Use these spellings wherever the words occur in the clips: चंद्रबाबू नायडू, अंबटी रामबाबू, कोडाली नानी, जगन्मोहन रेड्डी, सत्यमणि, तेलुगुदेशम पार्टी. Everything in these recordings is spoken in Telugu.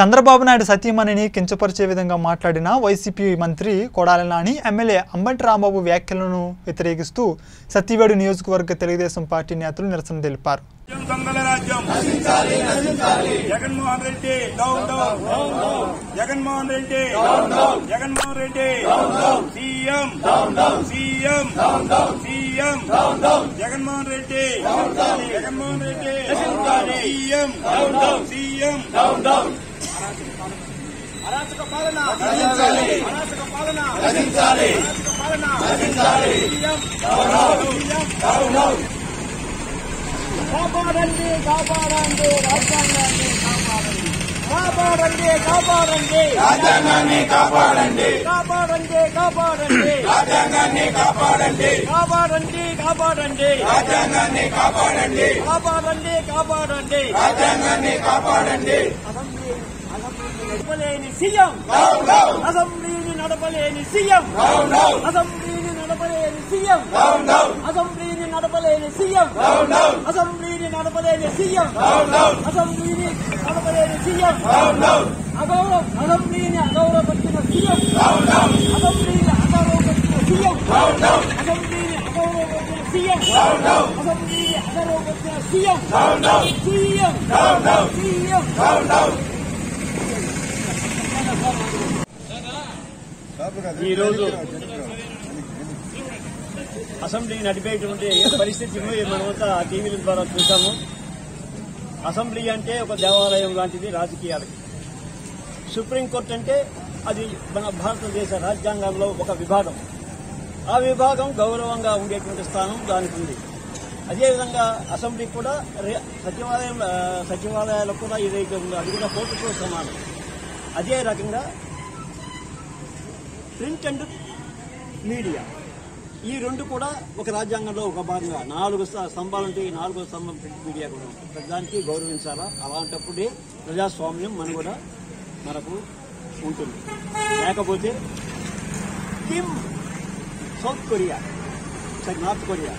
चंद्रबाबू नायडू सत्यमणि किंचपरिचे विधंगा माट्लाडिन वैसीपी मंत्री कोडाली नानी एम्मेल्ये अंबटी रामबाबू व्याख्यलनु व्यतिरेकिस्तू सत्तिवेडु नियोजकवर्ग तेलुगुदेशम पार्टी नेतलु निरसन తెలిపారు। अराजक पालना अराजक पालना अराजक पालना सीएम डाउन डाउन కాపాడండి కాపాడండి రాజ్యాంగాన్ని కాపాడండి కాపాడండి కాపాడండి రాజ్యాంగాన్ని కాపాడండి కాపాడండి కాపాడండి రాజ్యాంగాన్ని కాపాడండి కాపాడండి కాపాడండి రాజ్యాంగాన్ని కాపాడండి కాపాడండి కాపాడండి రాజ్యాంగాన్ని కాపాడండి सीएम असेंबली नडपलेनी सीएम असेंबली नडपलेनी सीएम असेंबली नडपलेनी सीएम असेंबली नडपलेनी सीएम असेंबली नडपलेनी सीएम अगौरव असेंबलीनी अगौरवपरिచిన सीएम असेंबलीनी అగౌరవపరిచిన सीएम అసెంబ్లీని అగౌరవపరిచిన सीएम అసెంబ్లీని అగౌరవపరిచిన सीएम सीएम सीएम అసెంబ్లీ నడిపేటువంటి పరిస్థితిని మనమంతా టీవీల ద్వారా చూసాము। అసెంబ్లీ అంటే ఒక దేవాలయం లాంటిది రాజకీయాలకు। సుప్రీంకోర్టు అంటే అది మన భారతదేశ రాజ్యాంగంలో ఒక విభాగం। ఆ విభాగం గౌరవంగా ఉండేటువంటి స్థానం దానికి ఉంది। అదేవిధంగా అసెంబ్లీ కూడా సచివాలయాలు కూడా ఏదైతే ఉందో అది కూడా కోర్టుతో సమానం। అదే రకంగా ప్రింట్ అండ్ మీడియా ఈ రెండు కూడా ఒక రాజ్యాంగంలో ఒక భాగంగా నాలుగు స్తంభాలు ఉంటాయి। నాలుగో స్తంభం ప్రింట్ మీడియా కూడా ప్రజానికి గౌరవించాలా। అలాంటప్పుడే ప్రజాస్వామ్యం మన కూడా మనకు ఉంటుంది। లేకపోతే Kim South Korea sorry North Korea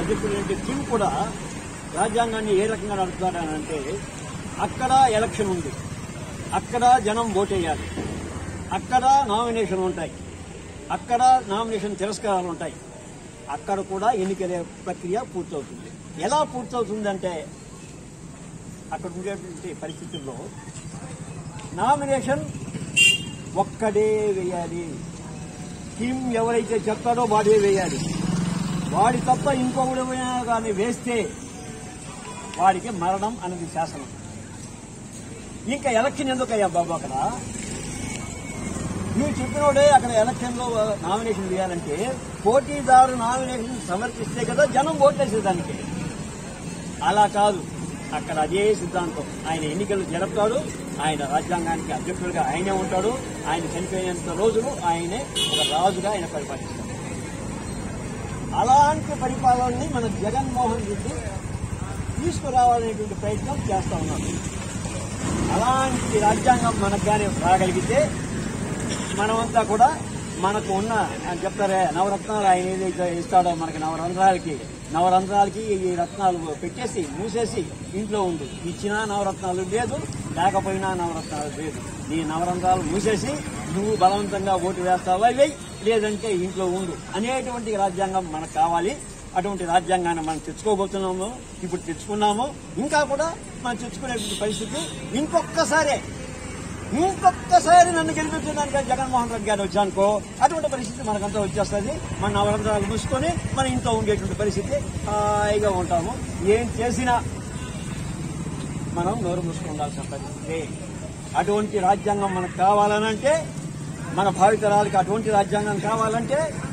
అధ్యక్షుడు కిమ్ కూడా రాజ్యాంగాన్ని ఏ రకంగా నడుపుతాడనంటే అక్కడ ఎలక్షన్ ఉంది, అక్కడ జనం ఓటేయాలి, అక్కడ నామినేషన్ ఉంటాయి, అక్కడ నామినేషన్ తిరస్కారాలు ఉంటాయి, అక్కడ కూడా ఎన్నికల ప్రక్రియ పూర్తవుతుంది। ఎలా పూర్తవుతుందంటే అక్కడ ఉండేటువంటి పరిస్థితుల్లో నామినేషన్ ఒక్కడే వేయాలి, టీం ఎవరైతే చెప్తాడో వాడే వేయాలి, వాడి తప్ప ఇంకొకడు కానీ వేస్తే వాడికి మరణం అనేది శాసనం। ఇంకా ఎలక్షన్ ఎందుకయ్యా బాబు, అక్కడ నువ్వు చెప్పినోడే అక్కడ ఎలక్షన్లో నామినేషన్ వేయాలంటే పోటీదారు నామినేషన్ సమర్పిస్తే కదా జనం ఓట్లేసేదానికి। అలా కాదు, అక్కడ అదే సిద్ధాంతం। ఆయన ఎన్నికలు జరుపుతాడు, ఆయన రాజ్యాంగానికి అధ్యక్షుడిగా ఆయనే ఉంటాడు, ఆయన చనిపోయినంత రోజులు ఆయనే ఒక రాజుగా ఆయన పరిపాలిస్తాడు। అలాంటి పరిపాలనని మన జగన్ మోహన్ రెడ్డి తీసుకురావాలనేటువంటి ప్రయత్నం చేస్తా ఉన్నాడు। అలాంటి రాజ్యాంగం మనకు కానీ రాగలిగితే మనమంతా కూడా మనకు ఉన్న అని చెప్తారే నవరత్నాలు ఆయన ఏదైతే ఇస్తాడో మనకి నవరంధ్రాలకి ఈ రత్నాలు పెట్టేసి మూసేసి ఇంట్లో ఉండు, ఇచ్చినా నవరత్నాలు లేదు లేకపోయినా నవరత్నాలు లేదు, నీ నవరంధ్రాలు మూసేసి నువ్వు బలవంతంగా ఓటు వేస్తావా వేయి, లేదంటే ఇంట్లో ఉండు అనేటువంటి రాజ్యాంగం మనకు కావాలి। అటువంటి రాజ్యాంగాన్ని మనం తెచ్చుకోబోతున్నాము, ఇప్పుడు తెచ్చుకున్నాము, ఇంకా కూడా మనం తెచ్చుకునేటువంటి పరిస్థితి। ఇంకొక్కసారి నన్ను గెలిపించడానికి జగన్మోహన్ రెడ్డి గారు వచ్చానుకో అటువంటి పరిస్థితి మనకంతా వచ్చేస్తుంది। మన నవరంధ్రాలు మూసుకొని మన ఇంట్లో ఉండేటువంటి పరిస్థితి, హాయిగా ఉంటాము। ఏం చేసినా మనం నోరు మూసుకొని ఉండాల్సిన పరిస్థితి। అటువంటి రాజ్యాంగం మనకు కావాలనంటే, మన భావితరాలకు అటువంటి రాజ్యాంగం కావాలంటే